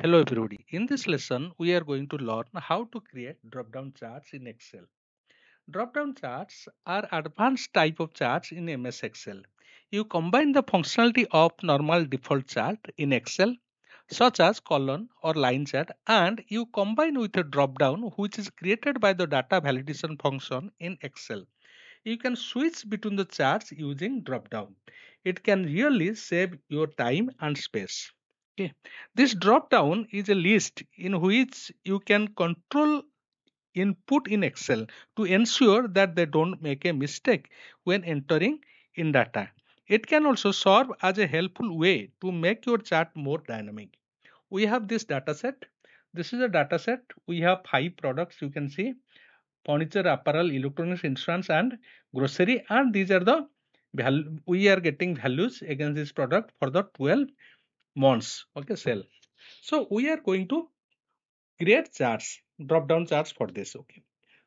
Hello everybody, in this lesson we are going to learn how to create drop-down charts in Excel. Drop-down charts are advanced type of charts in MS Excel. You combine the functionality of normal default chart in Excel such as column or line chart, and you combine with a drop-down which is created by the data validation function in Excel. You can switch between the charts using drop-down. It can really save your time and space. Okay. This drop-down is a list in which you can control input in Excel to ensure that they don't make a mistake when entering in data. It can also serve as a helpful way to make your chart more dynamic. We have this dataset. This is a dataset. We have 5 products. You can see furniture, apparel, electronics, insurance, and grocery. And these are the value we are getting values against this product for the 12 months. Okay, sell. So we are going to create charts, drop-down charts for this. Okay.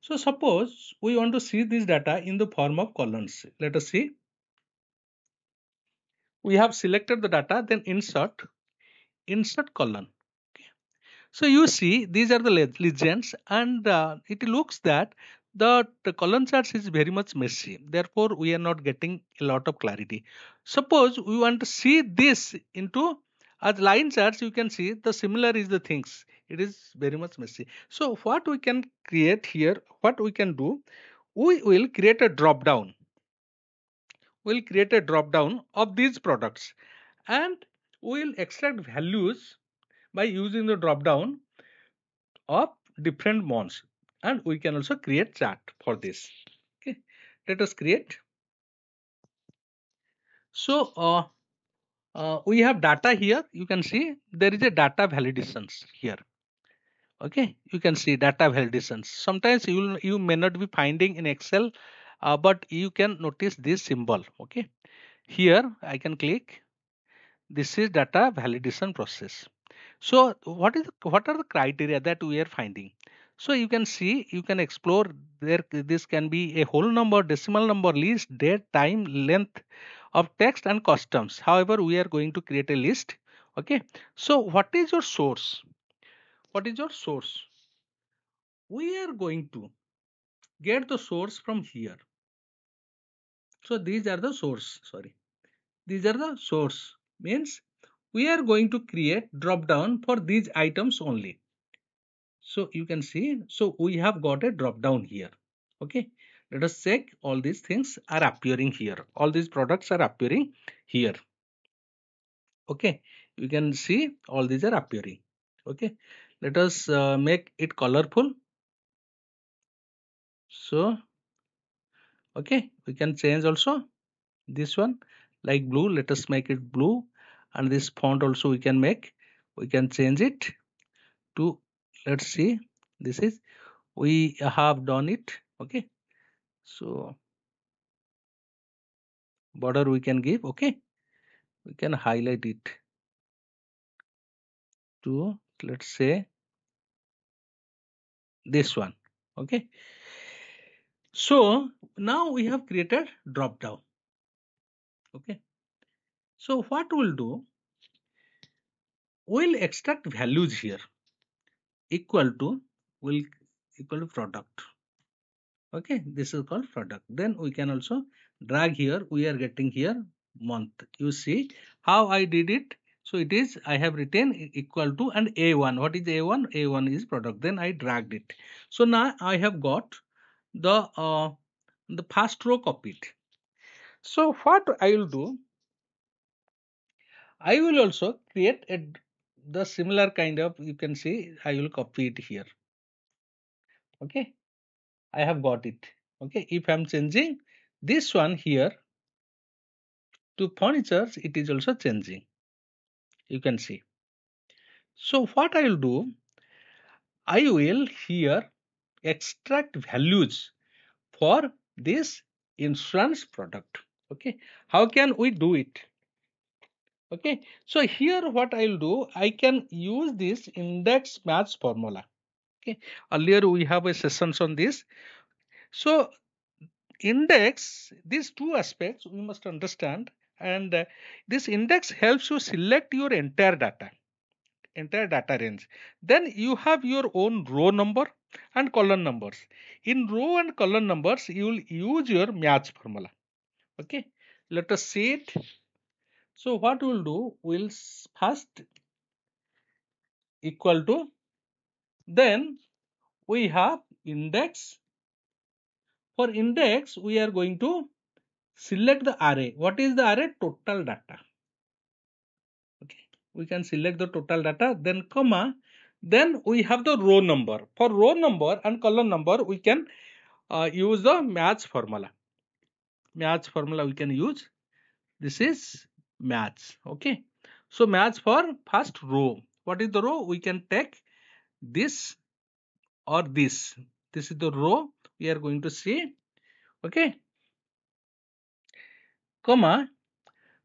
So suppose we want to see this data in the form of columns. Let us see. We have selected the data, then insert column. Okay. So you see these are the legends, and it looks that the column charts is very much messy. Therefore, we are not getting a lot of clarity. Suppose we want to see this into as line charts. You can see the similar is the things. It is very much messy. So what we can create here, what we can do, we will create a drop down. We'll create a drop down of these products, and we'll extract values by using the drop down of different months, and we can also create chart for this. Okay, let us create. So we have data here. You can see there is a data validations here. Okay, you can see data validations. Sometimes you may not be finding in Excel. But you can notice this symbol. Okay, here I can click. This is data validation process. So what are the criteria that we are finding? So you can see, you can explore there. This can be a whole number, decimal number, list, date, time, length of text, and customs. However, we are going to create a list. Okay, so what is your source? What is your source? We are going to get the source from here. So these are the source. Sorry, these are the source means we are going to create drop down for these items only. So you can see, so we have got a drop down here. Okay, let us check. All these things are appearing here. All these products are appearing here. Okay, you can see all these are appearing. Okay, let us make it colorful. So, okay, we can change also this one like blue. Let us make it blue, and this font also we can make. We can change it to, let's see, this is, we have done it. Okay, so border we can give. Okay, we can highlight it to, let's say, this one. Okay. So now we have created drop down. Okay, so what we'll do, we'll extract values here equal to product. Okay, this is called product. Then we can also drag here. We are getting here month. You see how I did it. So it is, I have written equal to and A1. What is A1? A1 is product. Then I dragged it. So now I have got the first row copied. So what I will do, I will also create the similar kind of, you can see, I will copy it here. Okay, I have got it. Okay, if I'm changing this one here to furniture, it is also changing. You can see. So what I will do, I will here extract values for this insurance product. Okay, how can we do it? Okay, so here what I'll do, I can use this index match formula. Okay, earlier we have a session on this. So index, these two aspects we must understand, and this index helps you select your entire data range. Then you have your own row number and column numbers. In row and column numbers, you will use your match formula. Okay, let us see it. So what we will do, we will first equal to, then we have index. For index, we are going to select the array. What is the array? Total data. Okay, we can select the total data, then comma, then we have the row number. For row number and column number, we can use the match formula. Match formula we can use. This is match. Okay, so match for first row. What is the row? We can take this or this. This is the row we are going to see. Okay, comma,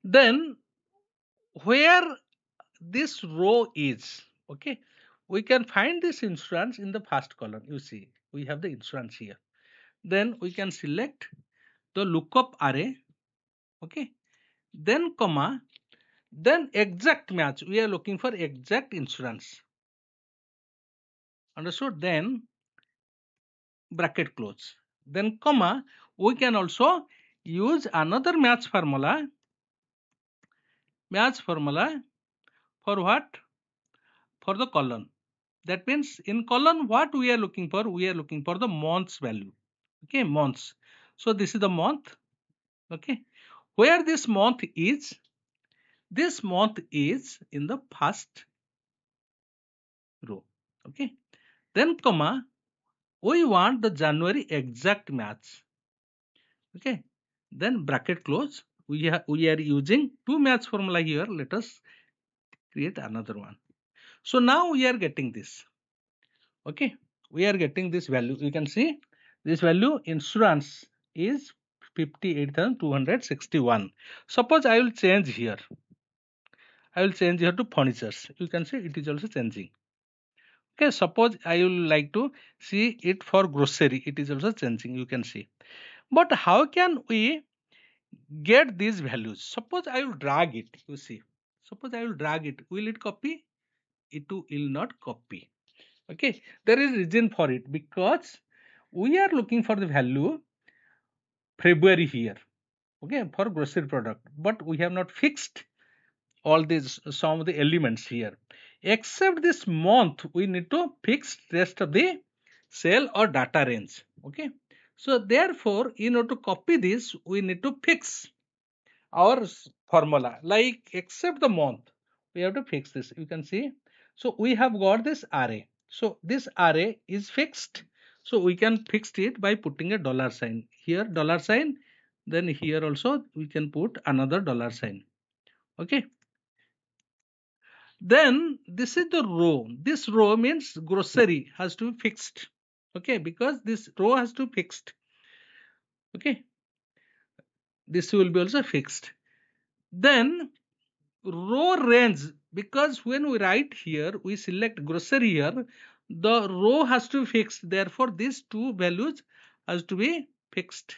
then where this row is. Okay, we can find this instance in the first column. You see, we have the instance here. Then we can select the lookup array. Okay, then comma, then exact match. We are looking for exact instance. Understood? Then bracket close. Then comma, we can also use another match formula. Match formula for what? For the column. That means in column, what we are looking for? We are looking for the month's value. Okay, months. So this is the month. Okay, where this month is? This month is in the first row. Okay, then comma, we want the January exact match. Okay, then bracket close. We are using two match formula here. Let us create another one. So now we are getting this. Okay, we are getting this value. You can see this value, insurance, is 58,261. Suppose I will change here. I will change here to furnitures. You can see it is also changing. Okay, suppose I will like to see it for grocery. It is also changing. You can see. But how can we get these values? Suppose I will drag it. You see. Suppose I will drag it. Will it copy? It will not copy. Okay, there is reason for it, because we are looking for the value February here. Okay, for grocery product, but we have not fixed all these, some of the elements here. Except this month, we need to fix rest of the cell or data range. Okay, so therefore, in order to copy this, we need to fix our formula. Like except the month, we have to fix this. You can see. So we have got this array. So this array is fixed. So we can fix it by putting a dollar sign here, dollar sign. Then here also we can put another dollar sign. Okay. Then this is the row. This row means grocery has to be fixed. Okay, because this row has to be fixed. Okay, this will be also fixed. Then row range, because when we write here, we select grocery here, the row has to be fixed. Therefore, these two values has to be fixed.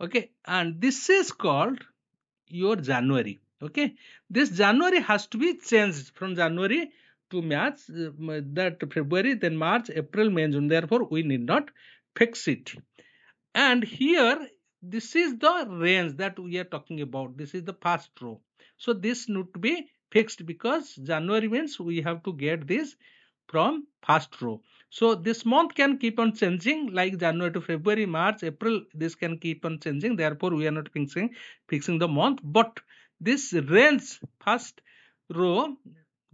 Okay, and this is called your January. Okay, this January has to be changed from January to match that February, then March, April, May, June. Therefore, we need not fix it. And here, this is the range that we are talking about. This is the first row. So this need to be fixed, because January means we have to get this from first row. So this month can keep on changing, like January to February, March, April. This can keep on changing. Therefore, we are not fixing the month, but this range, first row,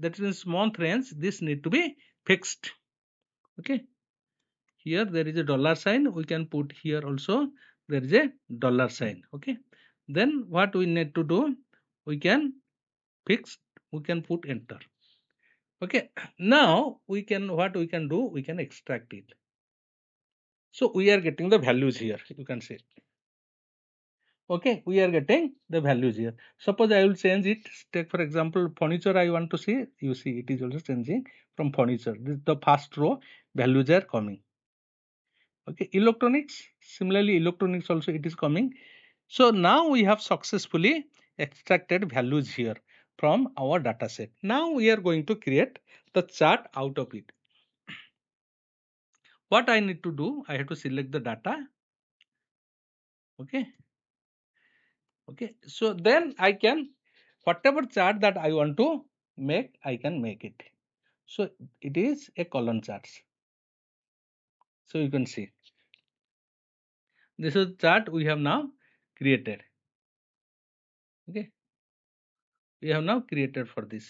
that means month range, this need to be fixed. Okay, here there is a dollar sign. We can put here also there is a dollar sign. Okay, then what we need to do, we can fix, we can put enter. Okay, now we can, what we can do, we can extract it. So we are getting the values here. You can see Okay, we are getting the values here. Suppose I will change it. Take for example furniture I want to see. You see it is also changing from furniture. This is the first row values are coming. Okay, electronics. Similarly, electronics also it is coming. So now we have successfully extracted values here from our data set. Now we are going to create the chart out of it. What I need to do, I have to select the data. Okay. Okay, so then I can, whatever chart that I want to make, I can make it. So it is a column chart. So you can see. This is the chart we have now created. Okay. We have now created for this.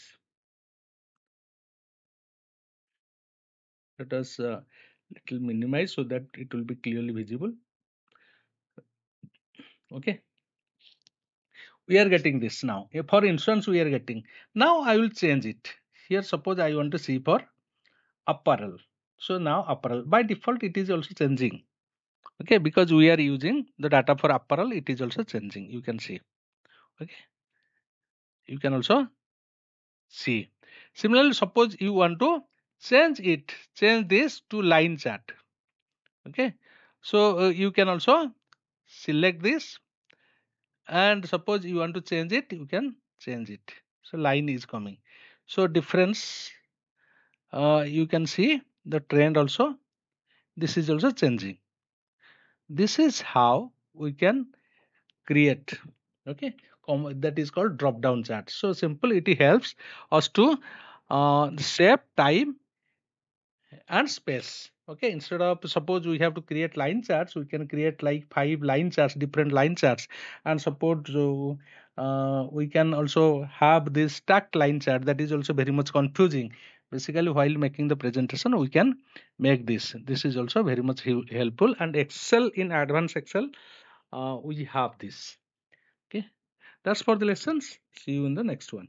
Let us little minimize so that it will be clearly visible. Okay. We are getting this now. For instance, we are getting. Now I will change it. Here, suppose I want to see for apparel. So now apparel. By default, it is also changing. Okay, because we are using the data for apparel, it is also changing. You can see. Okay. You can also see. Similarly, suppose you want to change it. Change this to line chart. Okay. So you can also select this. And suppose you want to change it, you can change it. So line is coming. So difference, you can see the trend also. This is also changing. This is how we can create. Okay, that is called drop down chart. So simple, it helps us to shape time and space. Okay, instead of suppose we have to create line charts, we can create like 5 line charts, different line charts, and suppose we can also have this stacked line chart that is also very much confusing. Basically, while making the presentation, we can make this. This is also very much helpful, and Excel in advanced Excel, we have this. Okay, that's for the lessons. See you in the next one.